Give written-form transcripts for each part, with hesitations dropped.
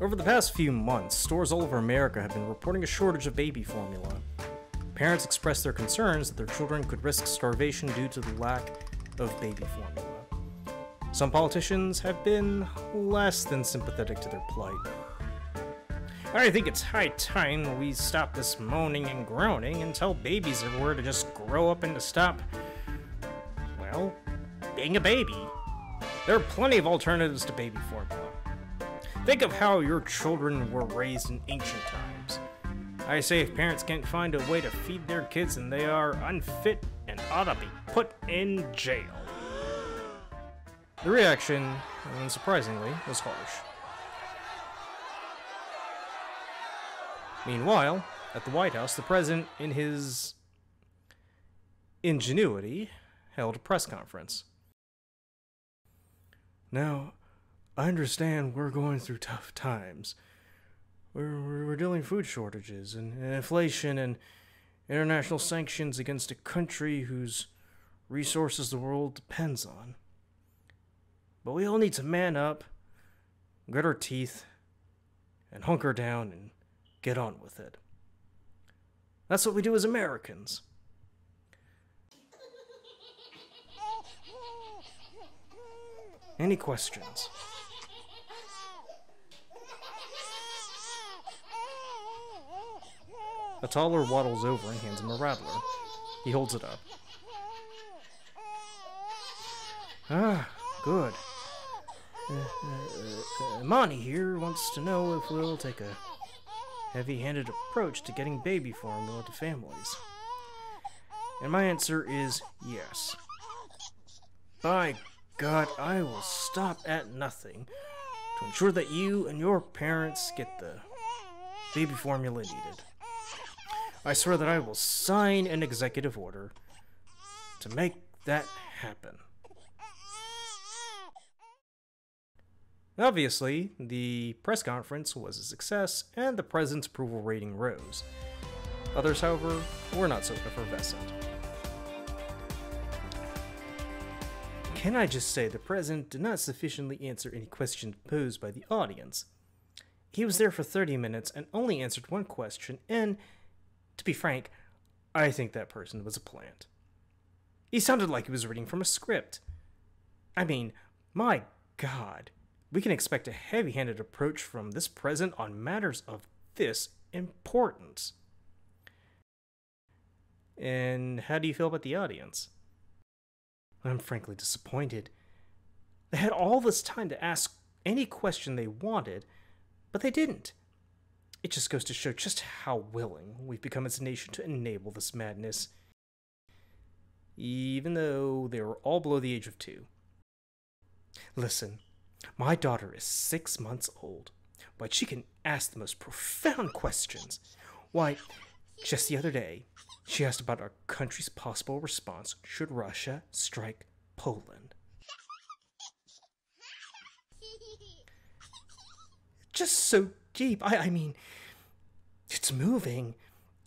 Over the past few months, stores all over America have been reporting a shortage of baby formula. Parents expressed their concerns that their children could risk starvation due to the lack of baby formula. Some politicians have been less than sympathetic to their plight. I think it's high time we stop this moaning and groaning and tell babies everywhere to just grow up and to stop, well, being a baby. There are plenty of alternatives to baby formula. Think of how your children were raised in ancient times. I say if parents can't find a way to feed their kids, then they are unfit and ought to be put in jail. The reaction, unsurprisingly, was harsh. Meanwhile, at the White House, the president, in his ingenuity, held a press conference. Now, I understand we're going through tough times. We're dealing with food shortages and inflation and international sanctions against a country whose resources the world depends on. But we all need to man up, grit our teeth, and hunker down and get on with it. That's what we do as Americans. Any questions? A toddler waddles over and hands him a rattler. He holds it up. Ah, good. Monty here wants to know if we'll take a heavy-handed approach to getting baby formula to families. And my answer is yes. By God, I will stop at nothing to ensure that you and your parents get the baby formula needed. I swear that I will sign an executive order to make that happen. Obviously, the press conference was a success, and the president's approval rating rose. Others, however, were not so effervescent. Can I just say the president did not sufficiently answer any questions posed by the audience? He was there for 30 minutes and only answered one question, and, to be frank, I think that person was a plant. He sounded like he was reading from a script. I mean, my God. We can expect a heavy-handed approach from this president on matters of this importance. And how do you feel about the audience? I'm frankly disappointed. They had all this time to ask any question they wanted, but they didn't. It just goes to show just how willing we've become as a nation to enable this madness, even though they were all below the age of 2. Listen. My daughter is 6 months old, but she can ask the most profound questions. Why, just the other day, she asked about our country's possible response should Russia strike Poland. Just so deep. I mean, it's moving.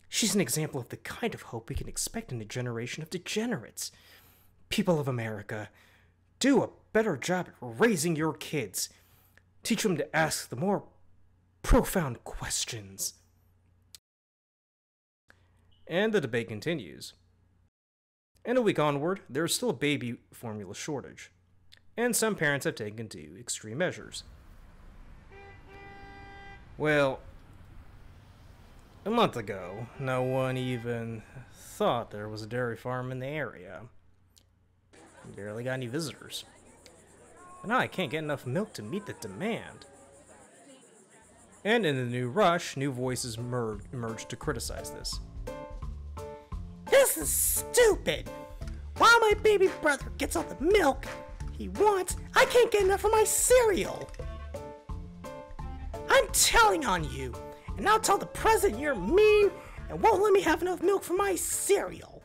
She's an example of the kind of hope we can expect in a generation of degenerates. People of America, do a better job at raising your kids. Teach them to ask the more profound questions. And the debate continues. And a week onward, there is still a baby formula shortage, and some parents have taken to extreme measures. Well, a month ago, no one even thought there was a dairy farm in the area. Barely got any visitors. But now I can't get enough milk to meet the demand. And in the new rush, new voices emerged to criticize this. This is stupid! While my baby brother gets all the milk he wants, I can't get enough of my cereal! I'm telling on you! And I'll tell the president you're mean and won't let me have enough milk for my cereal!